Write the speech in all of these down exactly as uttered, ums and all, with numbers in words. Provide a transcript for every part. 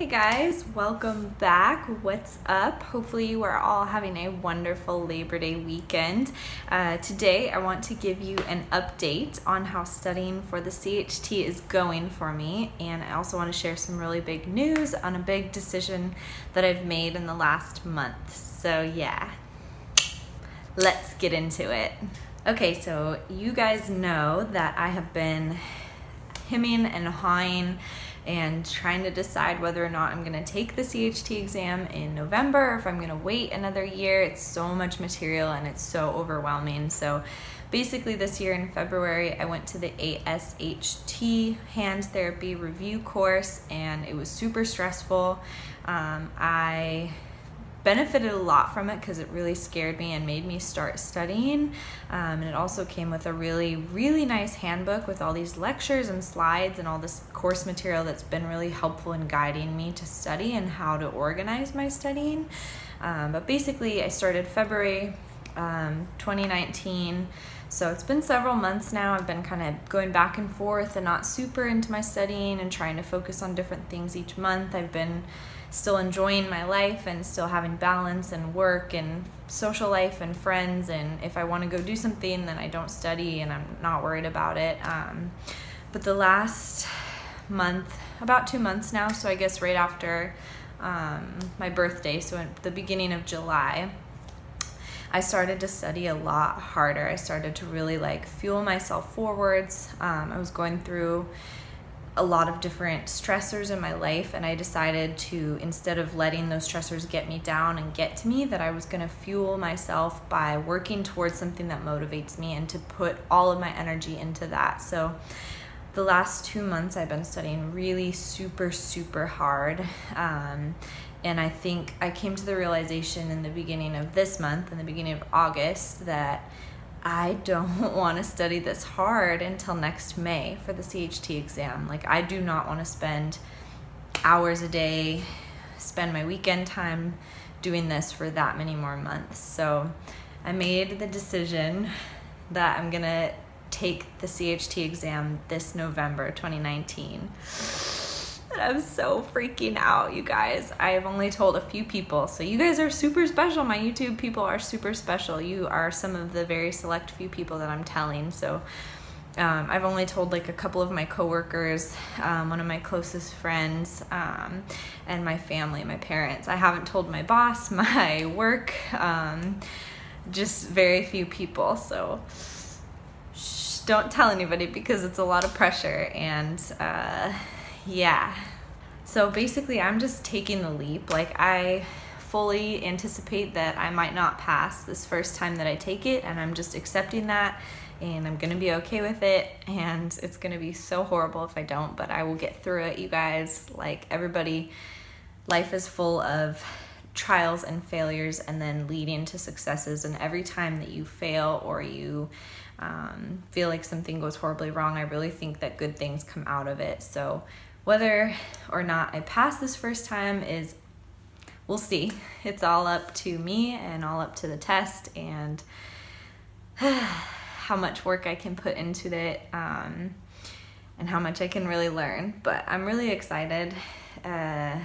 Hey guys, welcome back. What's up? Hopefully you are all having a wonderful Labor Day weekend. Uh, today I want to give you an update on how studying for the C H T is going for me, and I also want to share some really big news on a big decision that I've made in the last month. So yeah, let's get into it. Okay, so you guys know that I have been hemming and hawing and trying to decide whether or not I'm gonna take the C H T exam in November, or if I'm gonna wait another year. It's so much material and it's so overwhelming. So basically this year in February, I went to the A S H T hand therapy review course, and it was super stressful. Um, I benefited a lot from it because it really scared me and made me start studying, um, and it also came with a really really nice handbook with all these lectures and slides and all this course material that's been really helpful in guiding me to study and how to organize my studying. Um, but basically I started February um, twenty nineteen, so it's been several months now. I've been kind of going back and forth and not super into my studying and trying to focus on different things each month. I've been still enjoying my life and still having balance and work and social life and friends, and if I want to go do something then I don't study and I'm not worried about it. Um, but the last month, about two months now, so I guess right after um, my birthday, so at the beginning of July, I started to study a lot harder. I started to really like fuel myself forwards. Um, I was going through a lot of different stressors in my life, and I decided to, instead of letting those stressors get me down and get to me, that I was going to fuel myself by working towards something that motivates me and to put all of my energy into that. So the last two months I've been studying really super super hard, um, and I think I came to the realization in the beginning of this month, in the beginning of August, that I don't want to study this hard until next May for the C H T exam. Like, I do not want to spend hours a day, spend my weekend time doing this for that many more months. So I made the decision that I'm gonna take the C H T exam this November twenty nineteen. And I'm so freaking out, you guys. I have only told a few people, so you guys are super special. My YouTube people are super special. You are some of the very select few people that I'm telling. So um, I've only told like a couple of my coworkers, um, one of my closest friends, um, and my family, my parents. I haven't told my boss, my work, um, just very few people. So shh, don't tell anybody because it's a lot of pressure. And uh, yeah, so basically I'm just taking the leap. Like, I fully anticipate that I might not pass this first time that I take it, and I'm just accepting that, and I'm gonna be okay with it, and it's gonna be so horrible if I don't, but I will get through it, you guys. Like everybody, life is full of trials and failures and then leading to successes, and every time that you fail or you um, feel like something goes horribly wrong, I really think that good things come out of it. So whether or not I pass this first time is, we'll see. It's all up to me and all up to the test and how much work I can put into it, um, and how much I can really learn. But I'm really excited. Uh,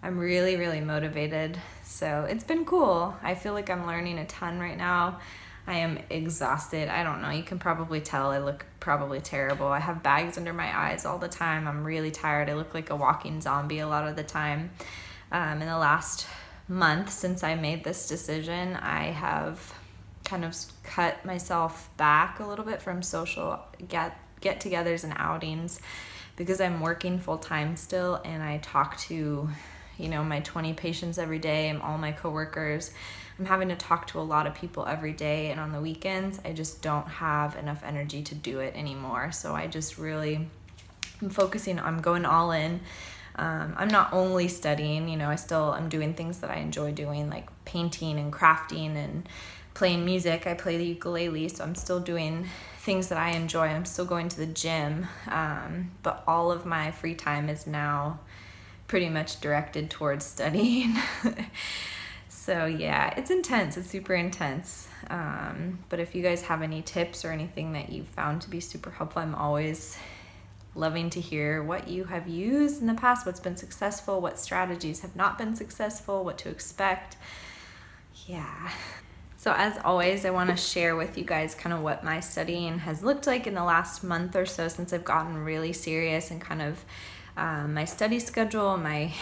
I'm really, really motivated. So it's been cool. I feel like I'm learning a ton right now. I am exhausted. I don't know. You can probably tell I look probably terrible. I have bags under my eyes all the time. I'm really tired. I look like a walking zombie a lot of the time. Um, in the last month since I made this decision, I have kind of cut myself back a little bit from social get get-togethers and outings because I'm working full-time still, and I talk to, you know, my twenty patients every day and all my coworkers. I'm having to talk to a lot of people every day, and on the weekends I just don't have enough energy to do it anymore. So I just really, I'm focusing, I'm going all in. Um, I'm not only studying, you know, I still, I'm doing things that I enjoy doing, like painting and crafting and playing music. I play the ukulele, so I'm still doing things that I enjoy. I'm still going to the gym, um, but all of my free time is now pretty much directed towards studying. So yeah, it's intense. It's super intense. Um, but if you guys have any tips or anything that you've found to be super helpful, I'm always Loving to hear what you have used in the past, what's been successful, what strategies have not been successful, what to expect. Yeah. So as always, I want to share with you guys kind of what my studying has looked like in the last month or so since I've gotten really serious, and kind of um, my study schedule, my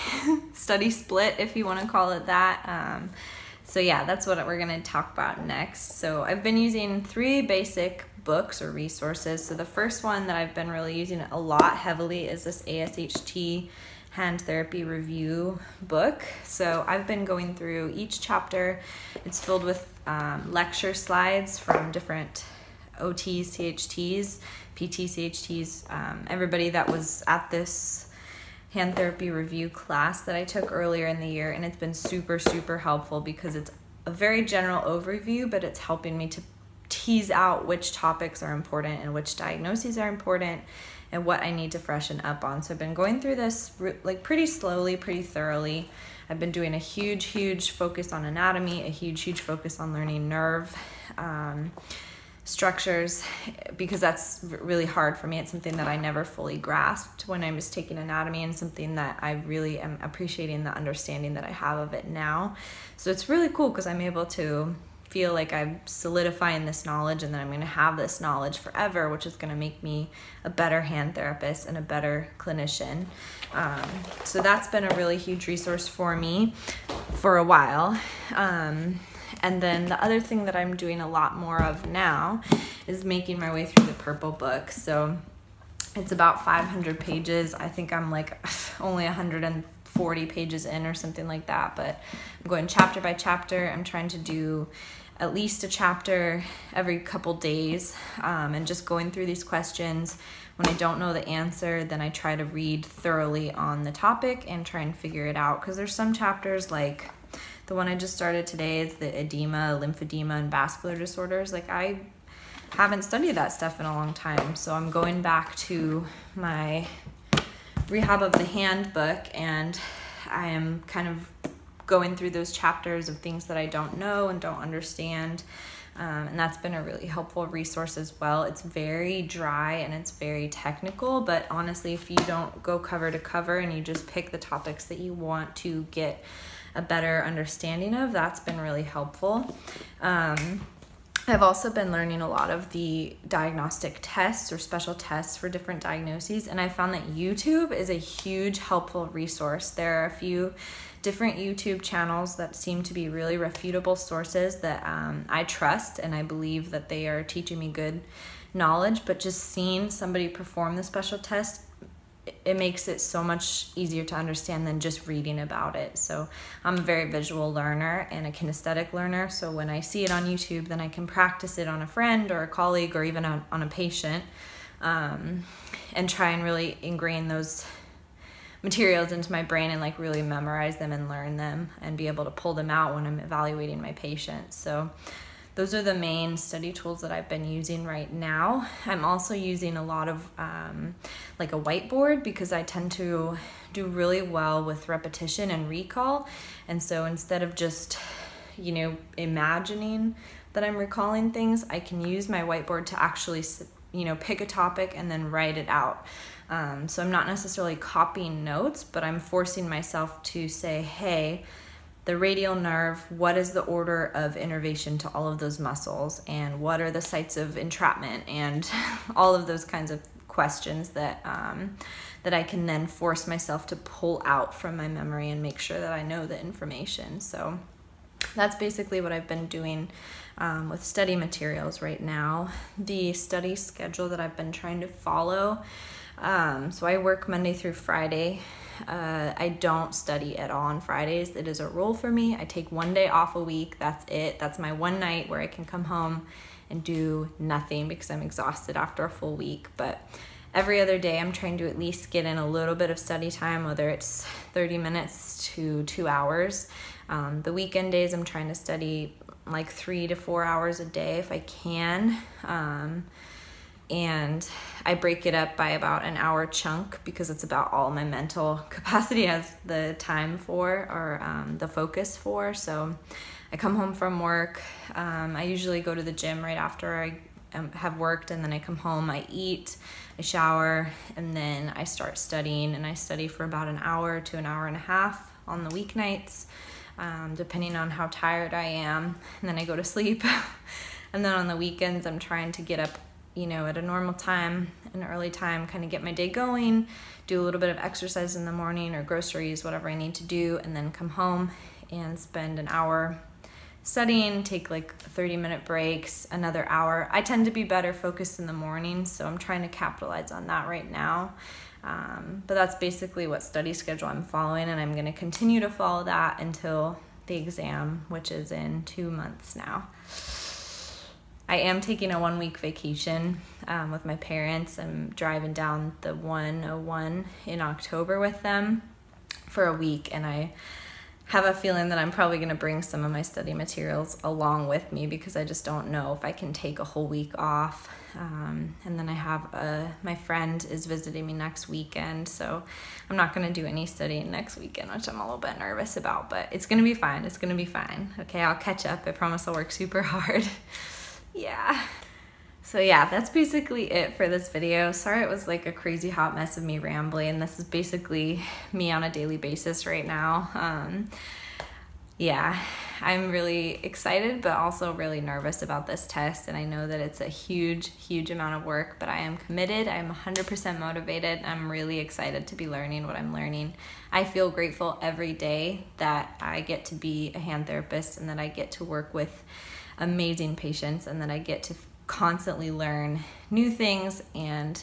study split, if you want to call it that. Um, so yeah, that's what we're going to talk about next. So I've been using three basic books or resources. So the first one that I've been really using a lot heavily is this A S H T Hand Therapy Review book. So I've been going through each chapter. It's filled with um, lecture slides from different O Ts, C H Ts, P T, C H Ts, um, everybody that was at this hand therapy review class that I took earlier in the year, and it's been super, super helpful because it's a very general overview, but it's helping me to tease out which topics are important and which diagnoses are important and what I need to freshen up on. So I've been going through this like pretty slowly, pretty thoroughly. I've been doing a huge, huge focus on anatomy, a huge, huge focus on learning nerve um, structures, because that's really hard for me. It's something that I never fully grasped when I was taking anatomy, and something that I really am appreciating the understanding that I have of it now. So it's really cool because I'm able to feel like I'm solidifying this knowledge, and that I'm going to have this knowledge forever, which is going to make me a better hand therapist and a better clinician. Um, so that's been a really huge resource for me for a while. Um, and then the other thing that I'm doing a lot more of now is making my way through the Purple Book. So it's about five hundred pages. I think I'm like only one hundred forty pages in or something like that, but I'm going chapter by chapter. I'm trying to do at least a chapter every couple days, um, and just going through these questions. When I don't know the answer, then I try to read thoroughly on the topic and try and figure it out, because there's some chapters, like the one I just started today is the edema, lymphedema, and vascular disorders. Like I haven't studied that stuff in a long time, so I'm going back to my Rehab of the Hand book, and I am kind of going through those chapters of things that I don't know and don't understand, um, and that's been a really helpful resource as well. It's very dry and it's very technical, but honestly, if you don't go cover to cover and you just pick the topics that you want to get a better understanding of, that's been really helpful. Um, I've also been learning a lot of the diagnostic tests or special tests for different diagnoses, and I found that YouTube is a huge helpful resource. There are a few different YouTube channels that seem to be really reputable sources that um, I trust, and I believe that they are teaching me good knowledge, but just seeing somebody perform the special test, it makes it so much easier to understand than just reading about it. So I'm a very visual learner and a kinesthetic learner. So when I see it on YouTube, then I can practice it on a friend or a colleague or even on, on a patient, um, and try and really ingrain those materials into my brain and like really memorize them and learn them and be able to pull them out when I'm evaluating my patient. So those are the main study tools that I've been using right now. I'm also using a lot of um, like a whiteboard, because I tend to do really well with repetition and recall. And so instead of just, you know, imagining that I'm recalling things, I can use my whiteboard to actually, you know, pick a topic and then write it out. Um, so I'm not necessarily copying notes, but I'm forcing myself to say, hey, the radial nerve, what is the order of innervation to all of those muscles, and what are the sites of entrapment, and all of those kinds of questions that um, that I can then force myself to pull out from my memory and make sure that I know the information. So that's basically what I've been doing um, with study materials right now. The study schedule that I've been trying to follow, um, so I work Monday through Friday. Uh, I don't study at all on Fridays. It is a rule for me. I take one day off a week. That's it. That's my one night where I can come home and do nothing because I'm exhausted after a full week. But every other day I'm trying to at least get in a little bit of study time, whether it's thirty minutes to two hours. Um, the weekend days I'm trying to study like three to four hours a day if I can. Um, and I break it up by about an hour chunk, because it's about all my mental capacity has the time for, or um, the focus for. So I come home from work, um, I usually go to the gym right after I um, have worked, and then I come home, I eat, I shower, and then I start studying, and I study for about an hour to an hour and a half on the weeknights, um, depending on how tired I am, and then I go to sleep. And then on the weekends, I'm trying to get up, you know, at a normal time, an early time, kind of get my day going, do a little bit of exercise in the morning or groceries, whatever I need to do, and then come home and spend an hour studying, take like thirty minute breaks, another hour. I tend to be better focused in the morning, so I'm trying to capitalize on that right now. Um, but that's basically what study schedule I'm following, and I'm going to continue to follow that until the exam, which is in two months now. I am taking a one-week vacation um, with my parents. I'm driving down the one oh one in October with them for a week, and I have a feeling that I'm probably going to bring some of my study materials along with me because I just don't know if I can take a whole week off. Um, and then I have a, my friend is visiting me next weekend, so I'm not going to do any studying next weekend, which I'm a little bit nervous about, but it's going to be fine. It's going to be fine. Okay, I'll catch up. I promise I'll work super hard. Yeah. So yeah, that's basically it for this video. Sorry it was like a crazy hot mess of me rambling. This is basically me on a daily basis right now. Um, yeah, I'm really excited, but also really nervous about this test. And I know that it's a huge, huge amount of work, but I am committed. I'm one hundred percent motivated. I'm really excited to be learning what I'm learning. I feel grateful every day that I get to be a hand therapist and that I get to work with amazing patients and that I get to constantly learn new things and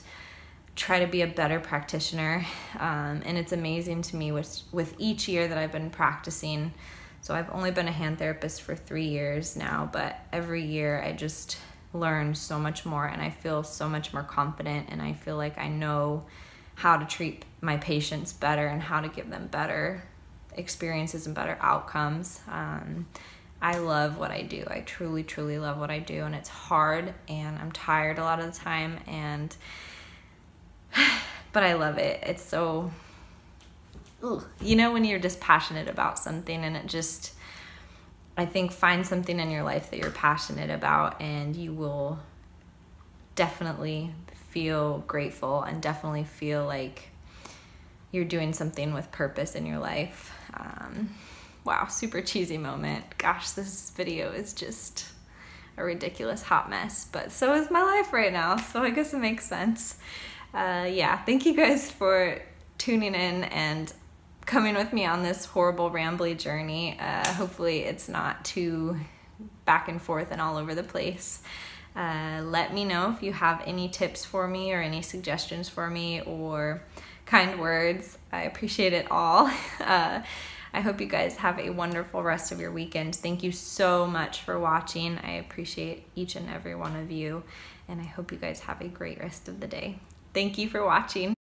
try to be a better practitioner, um, and it's amazing to me with with each year that I've been practicing. So I've only been a hand therapist for three years now, but every year I just learn so much more, and I feel so much more confident, and I feel like I know how to treat my patients better and how to give them better experiences and better outcomes. um, I love what I do. I truly, truly love what I do, and it's hard, and I'm tired a lot of the time, and but I love it. It's so, ugh. You know, when you're just passionate about something, and it just, I think, find something in your life that you're passionate about, and you will definitely feel grateful and definitely feel like you're doing something with purpose in your life. Um, Wow, super cheesy moment. Gosh, this video is just a ridiculous hot mess, but so is my life right now, so I guess it makes sense. Uh, yeah, thank you guys for tuning in and coming with me on this horrible, rambly journey. Uh, hopefully it's not too back and forth and all over the place. Uh, let me know if you have any tips for me or any suggestions for me or kind words. I appreciate it all. Uh, I hope you guys have a wonderful rest of your weekend. Thank you so much for watching. I appreciate each and every one of you, and I hope you guys have a great rest of the day. Thank you for watching.